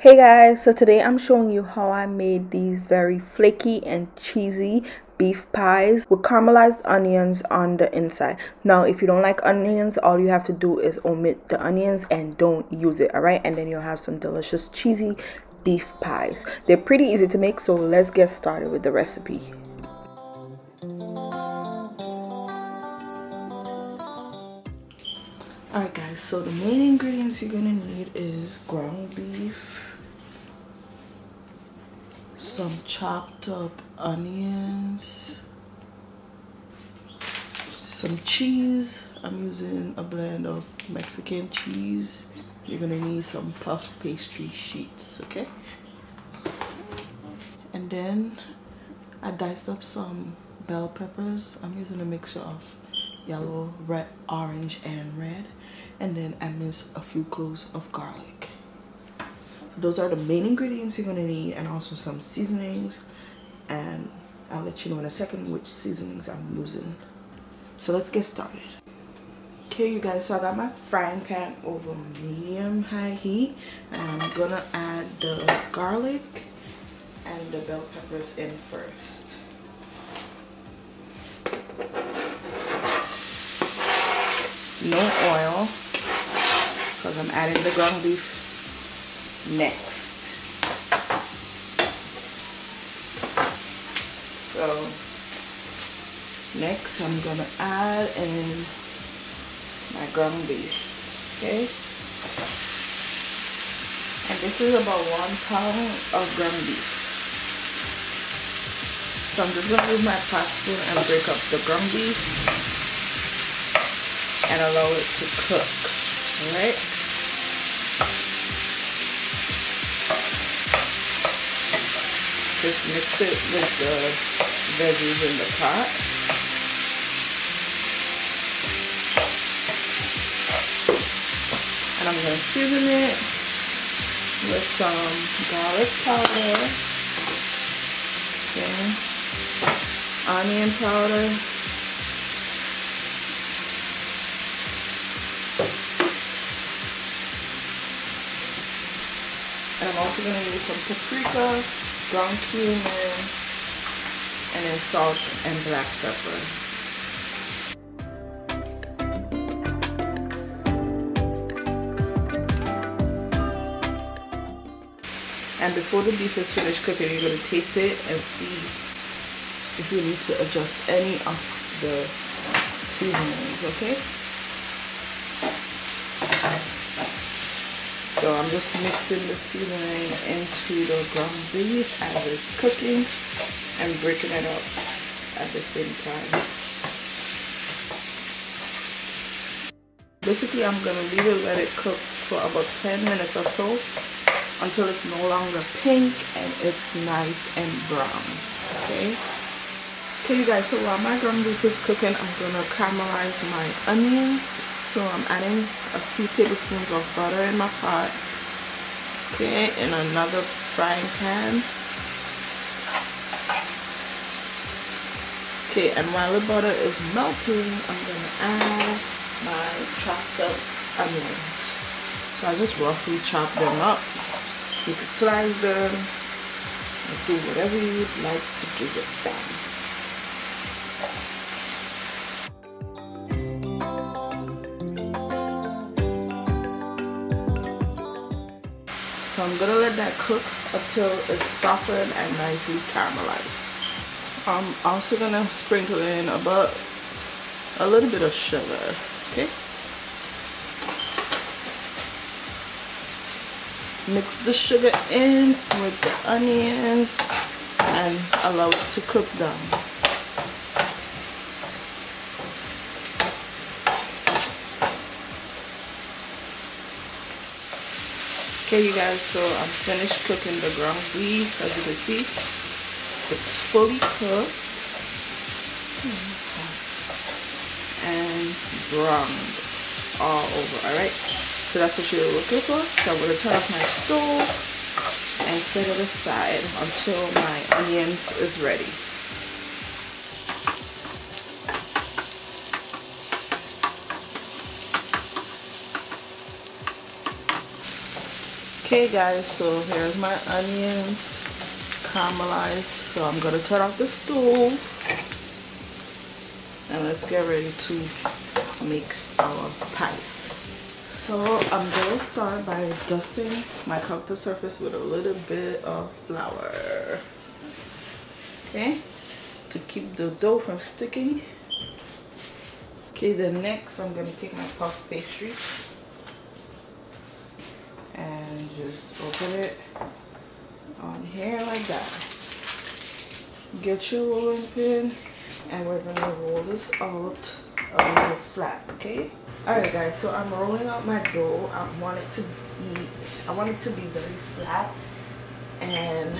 Hey guys, so today I'm showing you how I made these very flaky and cheesy beef pies with caramelized onions on the inside. Now if you don't like onions, all you have to do is omit the onions and don't use it, all right? And then you'll have some delicious cheesy beef pies. They're pretty easy to make, so let's get started with the recipe. Alright guys, so the main ingredients you're gonna need is ground beef, some chopped up onions, some cheese. I'm using a blend of Mexican cheese. You're gonna need some puff pastry sheets, okay? And then I diced up some bell peppers. I'm using a mixture of yellow, red, orange, and red. And then I mix a few cloves of garlic. Those are the main ingredients you're gonna need, and also some seasonings, and I'll let you know in a second which seasonings I'm using. So let's get started. Okay you guys, so I got my frying pan over medium-high heat, and I'm gonna add the garlic and the bell peppers in first. No oil, because I'm adding the ground beef next. So next I'm gonna add in my ground beef, okay? And this is about 1 pound of ground beef. So I'm just gonna use my spatula and break up the ground beef and allow it to cook, all right? Just mix it with the veggies in the pot. And I'm going to season it with some garlic powder, okay, onion powder, and I'm also going to use some paprika, ground cumin, and then salt and black pepper. And before the beef is finished cooking, you're going to taste it and see if you need to adjust any of the seasonings, okay? So I'm just mixing the seasoning into the ground beef as it's cooking and breaking it up at the same time. Basically, I'm going to leave it, let it cook for about 10 minutes or so until it's no longer pink and it's nice and brown, okay? Okay, you guys, so while my ground beef is cooking, I'm going to caramelize my onions. So I'm adding a few tablespoons of butter in my pot, okay, in another frying pan. Okay, and while the butter is melting, I'm going to add my chopped up onions. So I just roughly chop them up. You can slice them, and do whatever you'd like to give it them. So I'm gonna let that cook until it's softened and nicely caramelized. I'm also gonna sprinkle in about a little bit of sugar, okay? Mix the sugar in with the onions and allow it to cook down. Okay you guys, so I'm finished cooking the ground beef. As you can see, it's fully cooked and browned all over, alright? So that's what you're looking for. So I'm going to turn off my stove and set it aside until my onions is ready. Okay guys, so here's my onions caramelized. So I'm gonna turn off the stove and let's get ready to make our pie. So I'm gonna start by dusting my cocktail surface with a little bit of flour, okay, to keep the dough from sticking. Okay, then next I'm gonna take my puff pastry and just open it on here like that. Get your rolling pin and we're gonna roll this out a little flat, okay? Alright guys, so I'm rolling out my dough. I want it to be very flat and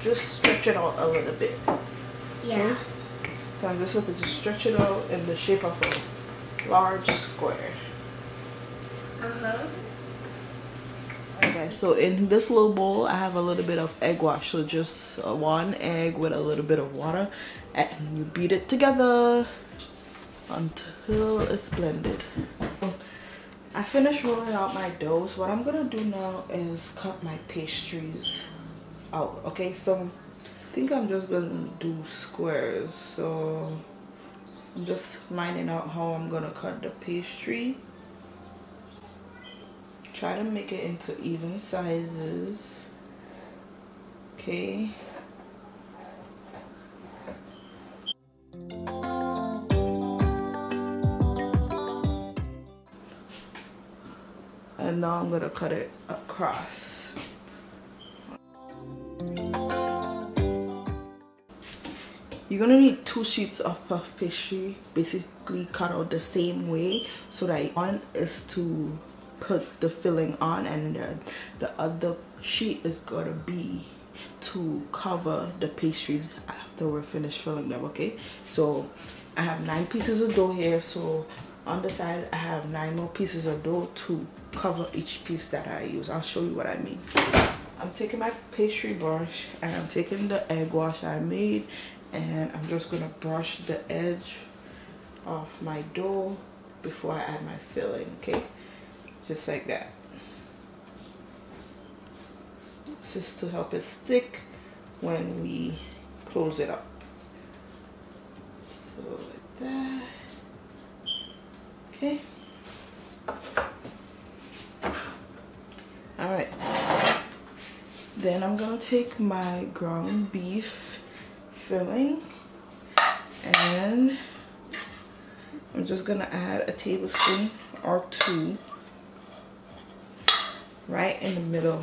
just stretch it out a little bit. Yeah. Okay? So I'm just looking to stretch it out in the shape of a large square. Okay, so in this little bowl, I have a little bit of egg wash. So just one egg with a little bit of water, and you beat it together until it's blended. So I finished rolling out my dough. So what I'm gonna do now is cut my pastries out. Okay, so I think I'm just gonna do squares. So I'm just lining out how I'm gonna cut the pastry. Try to make it into even sizes, okay? And now I'm gonna cut it across. You're gonna need two sheets of puff pastry, basically cut out the same way, so that one is to put the filling on and the other sheet is gonna be to cover the pastries after we're finished filling them, okay? So I have 9 pieces of dough here, so on the side I have 9 more pieces of dough to cover each piece that I use. I'll show you what I mean. I'm taking my pastry brush and I'm taking the egg wash I made and I'm just gonna brush the edge of my dough before I add my filling, okay? Just like that. This is to help it stick when we close it up. So like that. Okay. Alright. Then I'm gonna take my ground beef filling and I'm just gonna add a tablespoon or two right in the middle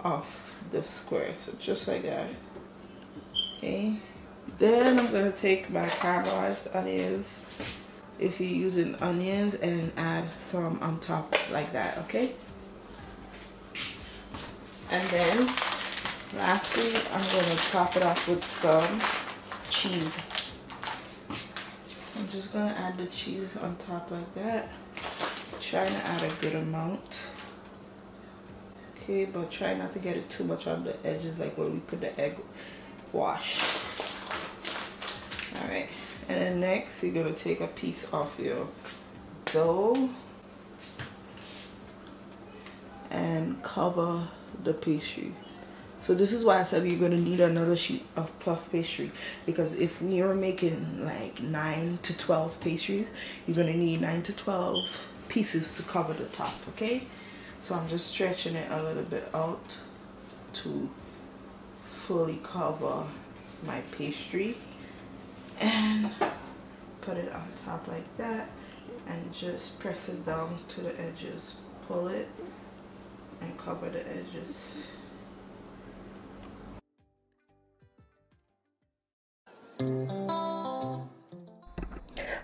of the square, so just like that, okay? Then I'm gonna take my caramelized onions, if you're using onions, and add some on top like that, okay? And then lastly I'm gonna top it off with some cheese. I'm just gonna add the cheese on top like that, trying to add a good amount. Okay, but try not to get it too much on the edges like where we put the egg wash. Alright, and then next you're going to take a piece off your dough and cover the pastry. So this is why I said you're going to need another sheet of puff pastry, because if we are making like 9 to 12 pastries, you're going to need 9 to 12 pieces to cover the top, okay? So I'm just stretching it a little bit out to fully cover my pastry and put it on top like that and just press it down to the edges, pull it and cover the edges.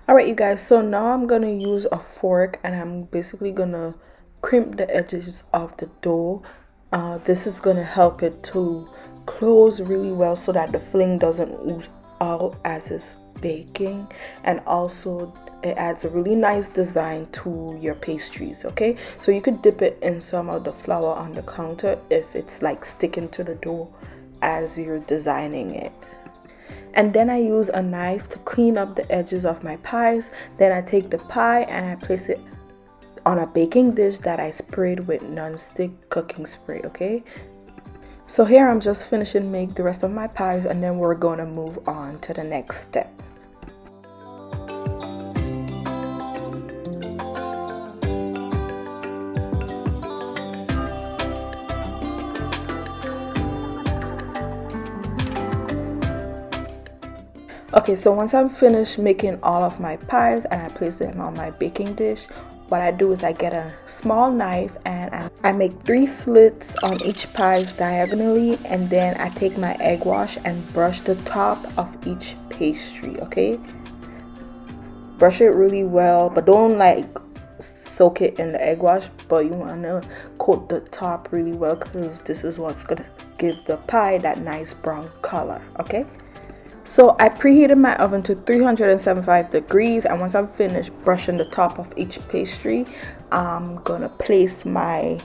Alright you guys, so now I'm gonna use a fork and I'm basically gonna crimp the edges of the dough. This is gonna help it to close really well so that the filling doesn't ooze out as it's baking, and also it adds a really nice design to your pastries, okay? So you could dip it in some of the flour on the counter if it's like sticking to the dough as you're designing it. And then I use a knife to clean up the edges of my pies. Then I take the pie and I place it on a baking dish that I sprayed with nonstick cooking spray, okay? So here I'm just finishing make the rest of my pies, and then we're gonna move on to the next step. Okay, so once I'm finished making all of my pies and I place them on my baking dish, what I do is I get a small knife and I make 3 slits on each pies diagonally, and then I take my egg wash and brush the top of each pastry, okay? Brush it really well, but don't like soak it in the egg wash, but you want to coat the top really well because this is what's going to give the pie that nice brown color, okay? So I preheated my oven to 375 degrees, and once I'm finished brushing the top of each pastry, I'm gonna place my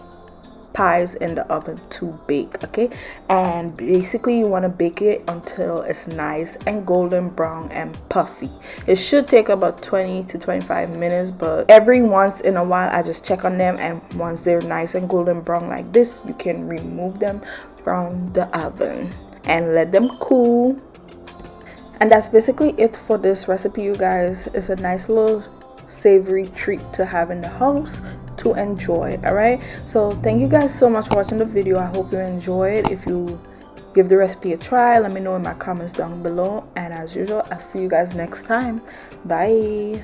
pies in the oven to bake, okay? And basically you want to bake it until it's nice and golden brown and puffy. It should take about 20 to 25 minutes, but every once in a while I just check on them, and once they're nice and golden brown like this, you can remove them from the oven and let them cool. And that's basically it for this recipe, you guys. It's a nice little savory treat to have in the house to enjoy. All right, so thank you guys so much for watching the video. I hope you enjoyed. If you give the recipe a try, let me know in my comments down below, and as usual, I'll see you guys next time. Bye.